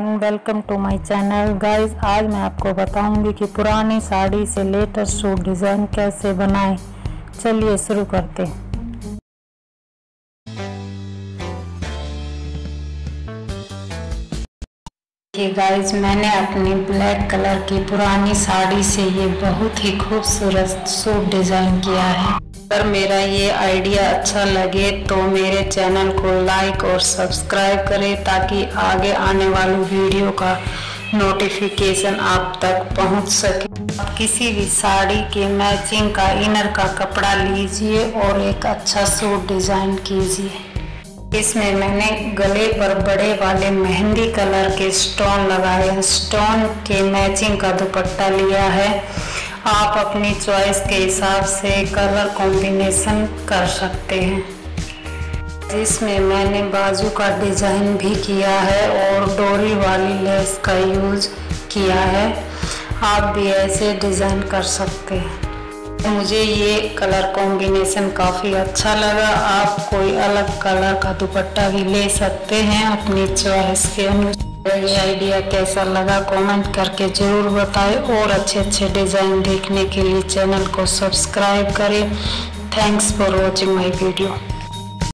Welcome to my channel guys. आज मैं आपको बताऊंगी कि पुरानी साड़ी से लेटेस्ट सूट डिज़ाइन कैसे बनाएं। चलिए शुरू करते हैं। देखिए गाइस, मैंने अपनी ब्लैक कलर की पुरानी साड़ी से ये बहुत ही खूबसूरत सूट डिज़ाइन किया है। अगर मेरा ये आइडिया अच्छा लगे तो मेरे चैनल को लाइक और सब्सक्राइब करें ताकि आगे आने वाली वीडियो का नोटिफिकेशन आप तक पहुंच सके। आप किसी भी साड़ी के मैचिंग का इनर का कपड़ा लीजिए और एक अच्छा सूट डिज़ाइन कीजिए। इसमें मैंने गले पर बड़े वाले मेहंदी कलर के स्टोन लगाए हैं। स्टोन के मैचिंग का दुपट्टा लिया है। आप अपनी चॉइस के हिसाब से कलर कॉम्बिनेशन कर सकते हैं। इसमें मैंने बाजू का डिज़ाइन भी किया है और डोरी वाली लेस का यूज़ किया है। आप भी ऐसे डिज़ाइन कर सकते हैं। मुझे ये कलर कॉम्बिनेशन काफ़ी अच्छा लगा। आप कोई अलग कलर का दुपट्टा भी ले सकते हैं अपनी चॉइस के अनुसार। ये आइडिया कैसा लगा कमेंट करके ज़रूर बताएं और अच्छे अच्छे डिज़ाइन देखने के लिए चैनल को सब्सक्राइब करें। Thanks for watching my video.